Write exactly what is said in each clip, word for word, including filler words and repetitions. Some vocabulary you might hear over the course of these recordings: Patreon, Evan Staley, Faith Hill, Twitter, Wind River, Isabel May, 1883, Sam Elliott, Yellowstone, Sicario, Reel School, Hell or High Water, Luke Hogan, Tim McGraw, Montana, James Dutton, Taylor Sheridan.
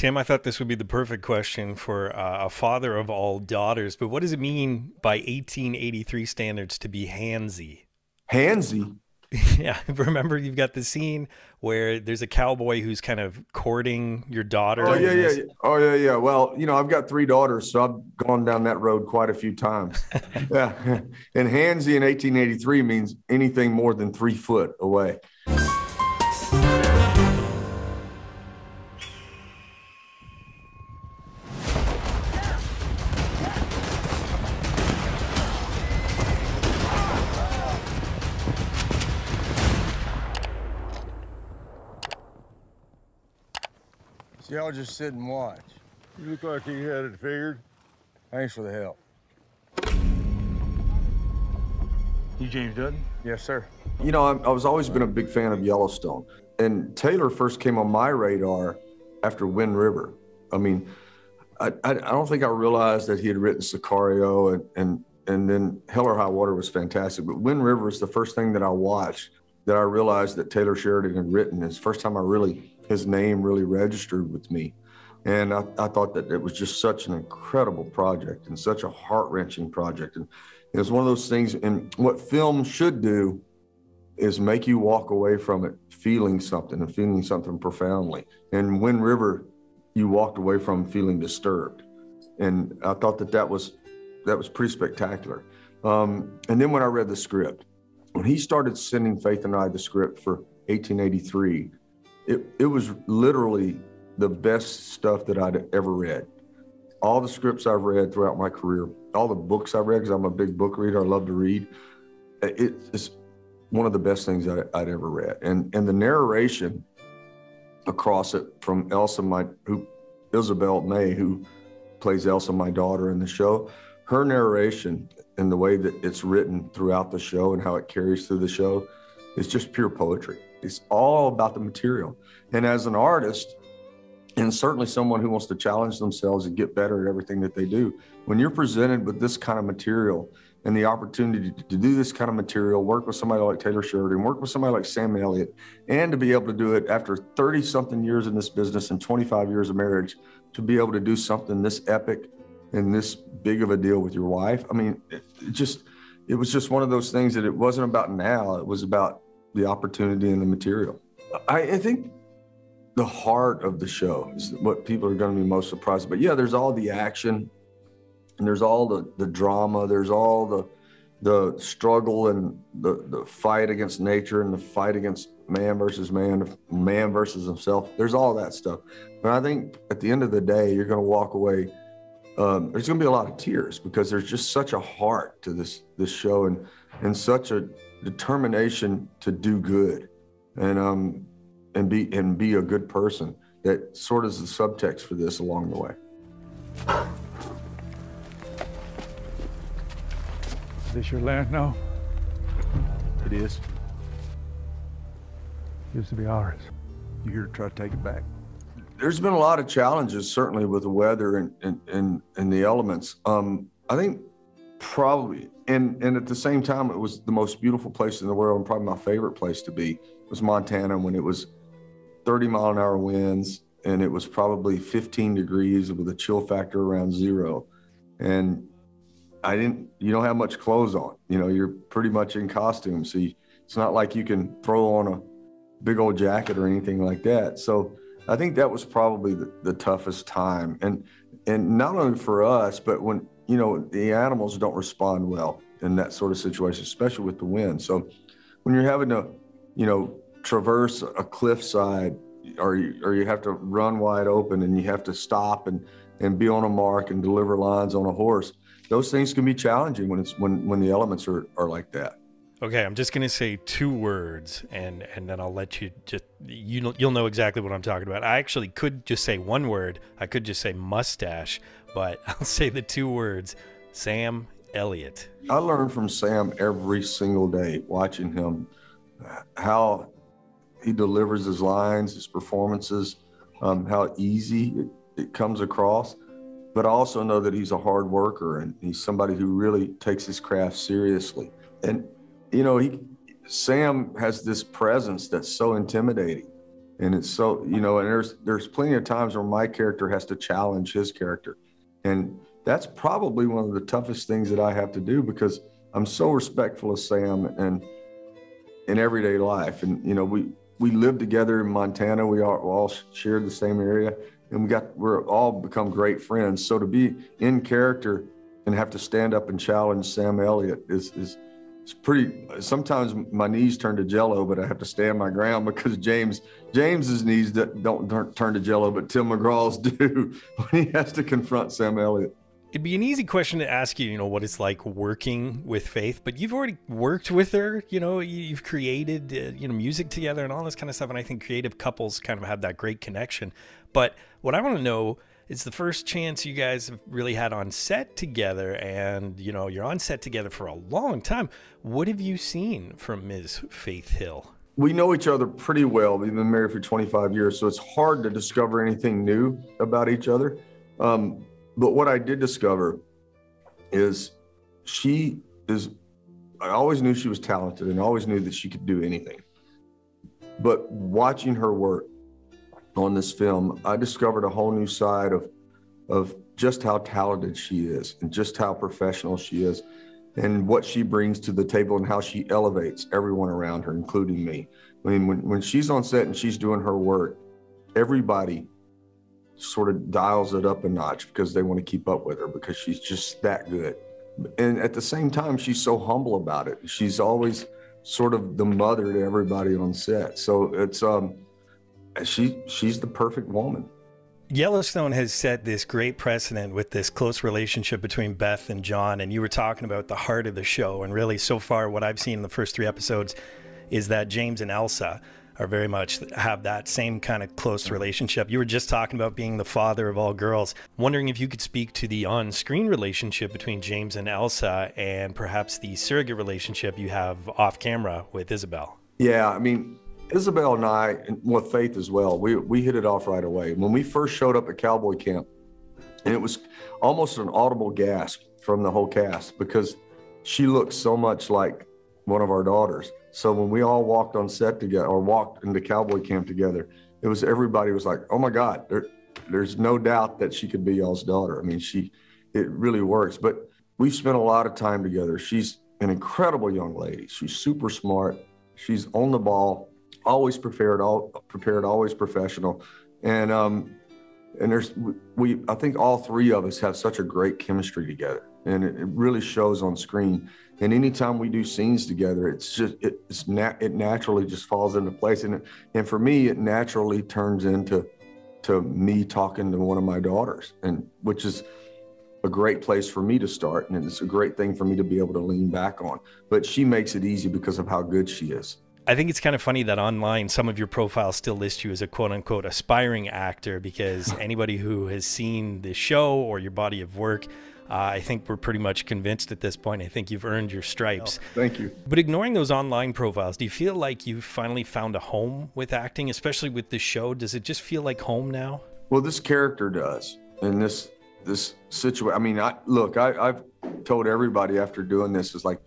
Tim, I thought this would be the perfect question for uh, a father of all daughters, but what does it mean by eighteen eighty-three standards to be handsy? Handsy? Yeah, remember you've got the scene where there's a cowboy who's kind of courting your daughter. Oh yeah, yeah, yeah. Oh yeah, yeah. Well, you know, I've got three daughters, so I've gone down that road quite a few times. Yeah, and handsy in eighteen eighty-three means anything more than three foot away. Y'all just sit and watch. You look like you had it figured. Thanks for the help. You James Dutton? Yes, sir. You know, I've, I was always been a big fan of Yellowstone. And Taylor first came on my radar after Wind River. I mean, I, I, I don't think I realized that he had written Sicario, and, and, and then Hell or High Water was fantastic. But Wind River is the first thing that I watched that I realized that Taylor Sheridan had written. It's the first time I really... his name really registered with me. And I, I thought that it was just such an incredible project and such a heart-wrenching project. And it was one of those things, and what film should do is make you walk away from it feeling something and feeling something profoundly. And Wind River, you walked away from feeling disturbed. And I thought that that was, that was pretty spectacular. Um, and then when I read the script, when he started sending Faith and I the script for eighteen eighty-three, It, it was literally the best stuff that I'd ever read. All the scripts I've read throughout my career, all the books I've read, because I'm a big book reader, I love to read. It, it's one of the best things I, I'd ever read. And, and the narration across it from Elsa, my, who, Isabel May, who plays Elsa, my daughter in the show, her narration and the way that it's written throughout the show and how it carries through the show is just pure poetry. It's all about the material. And as an artist, and certainly someone who wants to challenge themselves and get better at everything that they do, when you're presented with this kind of material and the opportunity to do this kind of material, work with somebody like Taylor Sheridan, work with somebody like Sam Elliott, and to be able to do it after thirty something years in this business and twenty-five years of marriage, to be able to do something this epic and this big of a deal with your wife. I mean, it just, it was just one of those things that it wasn't about now, it was about the opportunity and the material. I, I think the heart of the show is what people are going to be most surprised about. Yeah, there's all the action, and there's all the, the drama, there's all the the struggle and the, the fight against nature and the fight against man versus man, man versus himself. There's all that stuff. But I think at the end of the day, you're going to walk away. Um, there's going to be a lot of tears because there's just such a heart to this this show and and such a determination to do good and um and be and be a good person. That sort of is the subtext for this along the way. Is this your land now? It is. It used to be ours. You're here to try to take it back. There's been a lot of challenges, certainly with the weather and and, and, and the elements. Um, I think probably, and, and at the same time, it was the most beautiful place in the world and probably my favorite place to be was Montana when it was thirty mile an hour winds and it was probably fifteen degrees with a chill factor around zero. And I didn't, you don't have much clothes on, you know, you're pretty much in costume. So you, it's not like you can throw on a big old jacket or anything like that. So I think that was probably the, the toughest time. And, and not only for us, but when, you know, the animals don't respond well in that sort of situation, especially with the wind. So when you're having to, you know, traverse a cliffside or you, or you have to run wide open and you have to stop and, and be on a mark and deliver lines on a horse, those things can be challenging when it's when, when the elements are, are like that. Okay, I'm just going to say two words and, and then I'll let you just, you know, you'll know exactly what I'm talking about. I actually could just say one word. I could just say mustache. But I'll say the two words, Sam Elliott. I learned from Sam every single day, watching him, how he delivers his lines, his performances, um, how easy it, it comes across. But I also know that he's a hard worker and he's somebody who really takes his craft seriously. And, you know, he, Sam has this presence that's so intimidating. And it's so, you know, and there's there's plenty of times where my character has to challenge his character. And that's probably one of the toughest things that I have to do, because I'm so respectful of Sam and in everyday life. And, you know, we, we lived together in Montana. We all, all shared the same area, and we got, we're all become great friends. So to be in character and have to stand up and challenge Sam Elliott is, is it's pretty, sometimes my knees turn to jello, but I have to stand my ground, because James, James's knees don't turn to jello, but Tim McGraw's do when he has to confront Sam Elliott. It'd be an easy question to ask you, you know, what it's like working with Faith, but you've already worked with her, you know, you've created, uh, you know, music together and all this kind of stuff. And I think creative couples kind of have that great connection. But what I want to know is the first chance you guys have really had on set together, and, you know, you're on set together for a long time. What have you seen from Miz Faith Hill? We know each other pretty well. We've been married for twenty-five years, so it's hard to discover anything new about each other. Um, But what I did discover is she is, I always knew she was talented and always knew that she could do anything. But watching her work on this film, I discovered a whole new side of, of just how talented she is and just how professional she is and what she brings to the table and how she elevates everyone around her, including me. I mean, when, when she's on set and she's doing her work, everybody sort of dials it up a notch because they want to keep up with her, because she's just that good. And at the same time, she's so humble about it. She's always sort of the mother to everybody on set. So it's um she she's the perfect woman. Yellowstone has set this great precedent with this close relationship between Beth and John, and you were talking about the heart of the show, and really so far what I've seen in the first three episodes is that James and Elsa are very much have that same kind of close relationship. You were just talking about being the father of all girls. Wondering if you could speak to the on-screen relationship between James and Elsa, and perhaps the surrogate relationship you have off-camera with Isabel. Yeah, I mean, Isabel and I, and with Faith as well, we, we hit it off right away. When we first showed up at Cowboy Camp, and it was almost an audible gasp from the whole cast, because she looked so much like one of our daughters. So when we all walked on set together, or walked into Cowboy Camp together, it was, everybody was like, oh my God, there, there's no doubt that she could be y'all's daughter. I mean, she, it really works. But we've spent a lot of time together. She's an incredible young lady. She's super smart. She's on the ball, always prepared, all prepared, always professional. And, um, and there's, we, I think all three of us have such a great chemistry together. And it really shows on screen. And anytime we do scenes together, it's just it, it's nat it naturally just falls into place. And it, and for me, it naturally turns into to me talking to one of my daughters, and which is a great place for me to start, and it's a great thing for me to be able to lean back on. But she makes it easy because of how good she is. I think it's kind of funny that online some of your profiles still list you as a quote-unquote aspiring actor, because anybody who has seen this show or your body of work, Uh, I think we're pretty much convinced at this point. I think you've earned your stripes. Oh, thank you. But ignoring those online profiles, do you feel like you've finally found a home with acting, especially with this show? Does it just feel like home now? Well, this character does. And this this situation, I mean, I, look, I, I've told everybody after doing this, is like,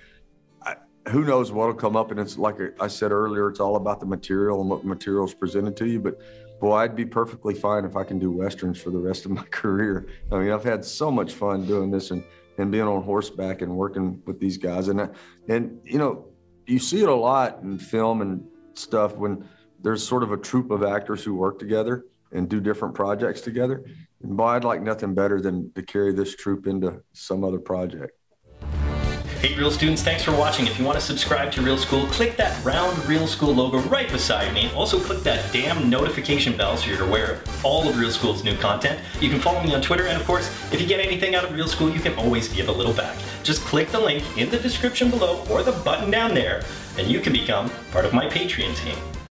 I, who knows what'll come up. And it's like I said earlier, it's all about the material and what material's presented to you. But well, I'd be perfectly fine if I can do Westerns for the rest of my career. I mean, I've had so much fun doing this and, and being on horseback and working with these guys. And, I, and you know, you see it a lot in film and stuff when there's sort of a troupe of actors who work together and do different projects together. And boy, I'd like nothing better than to carry this troupe into some other project. Hey Reel students, thanks for watching. If you want to subscribe to Reel School, click that round Reel School logo right beside me. Also click that damn notification bell so you're aware of all of Reel School's new content. You can follow me on Twitter, and of course, if you get anything out of Reel School, you can always give a little back. Just click the link in the description below or the button down there, and you can become part of my Patreon team.